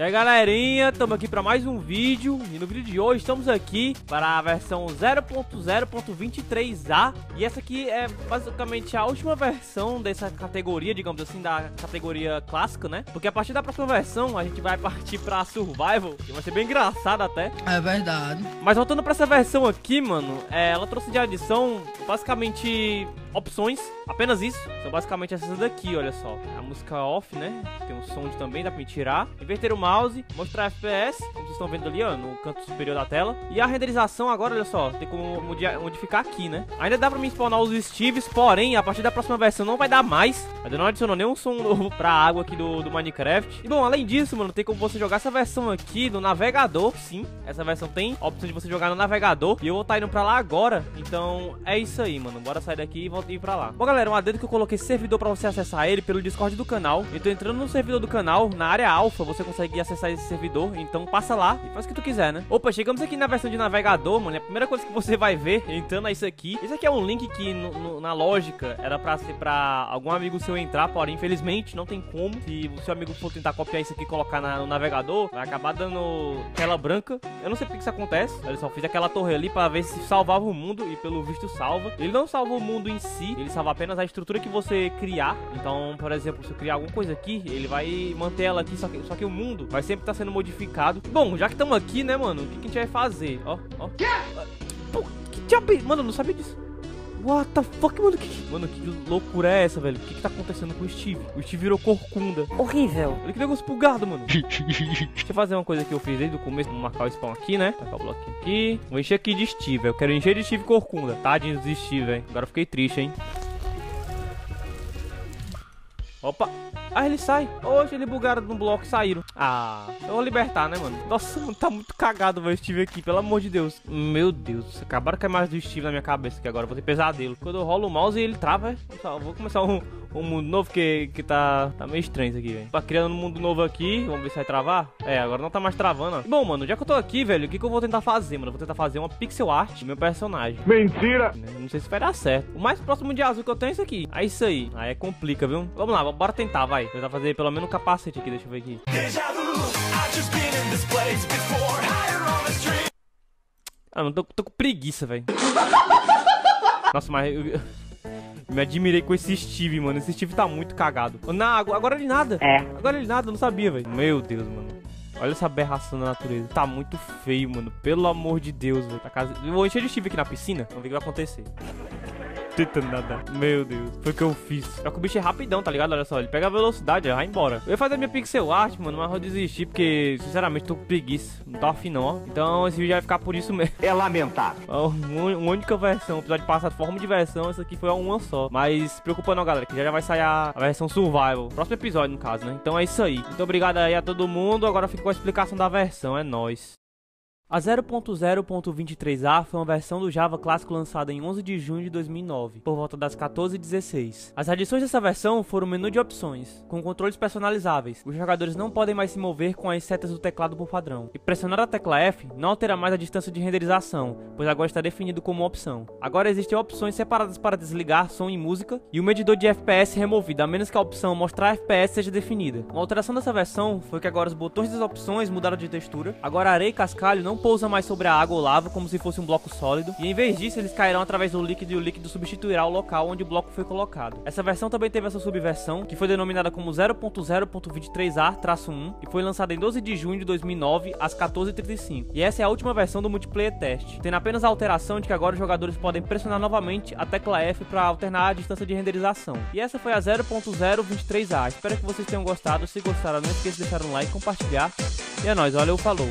E aí galerinha, estamos aqui para mais um vídeo. E no vídeo de hoje estamos aqui para a versão 0.0.23a. E essa aqui é basicamente a última versão dessa categoria, digamos assim, da categoria clássica, né? Porque a partir da próxima versão a gente vai partir para Survival, que vai ser bem engraçado até. É verdade. Mas voltando para essa versão aqui, mano, ela trouxe de adição basicamente opções, apenas isso. São basicamente essas daqui, olha só. A música off, né? Tem um som também, dá pra tirar. Inverter o mouse, mostrar FPS, como vocês estão vendo ali, ó, no canto superior da tela. E a renderização agora, olha só, tem como modificar aqui, né? Ainda dá pra mim spawnar os Steves, porém, a partir da próxima versão não vai dar mais. Ainda não adicionou nenhum som novo pra água aqui do Minecraft. E bom, além disso, mano, tem como você jogar essa versão aqui no navegador, sim. Essa versão tem a opção de você jogar no navegador. E eu vou estar indo pra lá agora, então é isso aí, mano. Bora sair daqui e voltar. Ir pra lá. Bom, galera, um adendo que eu coloquei servidor pra você acessar ele pelo Discord do canal. Eu tô entrando no servidor do canal, na área alfa, você consegue acessar esse servidor, então passa lá e faz o que tu quiser, né? Opa, chegamos aqui na versão de navegador, mano, a primeira coisa que você vai ver entrando é isso aqui. Isso aqui é um link que, na lógica, era pra ser pra algum amigo seu entrar, porém, infelizmente, não tem como. Se o seu amigo for tentar copiar isso aqui e colocar no navegador, vai acabar dando tela branca. Eu não sei porque isso acontece. Olha só, fiz aquela torre ali pra ver se salvava o mundo e, pelo visto, salva. Ele não salva o mundo em si. Ele salva apenas a estrutura que você criar. Então, por exemplo, se eu criar alguma coisa aqui, ele vai manter ela aqui, só que o mundo vai sempre estar sendo modificado. Bom, já que estamos aqui, né, mano, o que a gente vai fazer? Ó, ó. Pô, que diabo? Mano, eu não sabia disso. What the fuck, mano? Que loucura é essa, velho? O que tá acontecendo com o Steve? O Steve virou corcunda. Horrível. Olha que negócio bugado, mano. Deixa eu fazer uma coisa que eu fiz desde o começo. Vamos marcar o spawn aqui, né? Tacar o bloquinho aqui. Vou encher aqui de Steve. Eu quero encher de Steve corcunda. Tadinho dos Steve, hein? Agora eu fiquei triste, hein? Opa. Ah, ele sai. Hoje ele bugaram no bloco e saíram. Ah, eu vou libertar, né, mano? Nossa, mano, tá muito cagado, velho, o Steve aqui, pelo amor de Deus. Meu Deus, acabaram com a imagem do Steve na minha cabeça, que agora eu vou ter pesadelo. Quando eu rolo o mouse, ele trava. Eu vou começar um mundo novo, que tá meio estranho isso aqui, velho. Tá criando um mundo novo aqui. Vamos ver se vai travar. É, agora não tá mais travando, ó. Bom, mano, já que eu tô aqui, velho, o que eu vou tentar fazer, mano? Eu vou tentar fazer uma pixel art do meu personagem. Mentira! Não sei se vai dar certo. O mais próximo de azul que eu tenho é isso aqui. É isso aí. Aí complica, viu? Vamos lá, bora tentar, vai. Tentar fazer pelo menos um capacete aqui, deixa eu ver aqui. Ah, não, tô com preguiça, velho. Nossa, mas... Me admirei com esse Steve, mano. Esse Steve tá muito cagado. Na água, agora ele nada. É. Agora ele nada, eu não sabia, velho. Meu Deus, mano. Olha essa aberração da natureza. Tá muito feio, mano. Pelo amor de Deus, velho. Tá casa... Eu vou encher de Steve aqui na piscina. Vamos ver o que vai acontecer. Tentando nadar. Meu Deus. Foi o que eu fiz. Só que o bicho é rapidão, tá ligado? Olha só. Ele pega a velocidade, vai embora. Eu ia fazer minha pixel art, mano. Mas eu vou desistir porque, sinceramente, tô com preguiça. Não tá afim, não, ó. Então esse vídeo vai ficar por isso mesmo. É lamentável. Uma única versão. O episódio passado foi uma de versão. Essa aqui foi uma só. Mas se preocupa não, galera. Que já vai sair a versão Survival. Próximo episódio, no caso, né? Então é isso aí. Muito obrigado aí a todo mundo. Agora fica com a explicação da versão. É nóis. A 0.0.23a foi uma versão do Java clássico lançada em 11 de junho de 2009, por volta das 14h16. As adições dessa versão foram o menu de opções, com controles personalizáveis. Os jogadores não podem mais se mover com as setas do teclado por padrão. E pressionar a tecla F não altera mais a distância de renderização, pois agora está definido como opção. Agora existem opções separadas para desligar som e música, e o medidor de FPS removido, a menos que a opção mostrar FPS seja definida. Uma alteração dessa versão foi que agora os botões das opções mudaram de textura, agora areia e cascalho não pousa mais sobre a água ou lava como se fosse um bloco sólido, e em vez disso eles cairão através do líquido, e o líquido substituirá o local onde o bloco foi colocado. Essa versão também teve essa subversão, que foi denominada como 0.0.23a-1 e foi lançada em 12 de junho de 2009 às 14h35, e essa é a última versão do multiplayer test, tendo apenas a alteração de que agora os jogadores podem pressionar novamente a tecla F para alternar a distância de renderização. E essa foi a 0.0.23a, espero que vocês tenham gostado. Se gostaram, não esqueça de deixar um like, compartilhar, e é nóis, valeu, falou.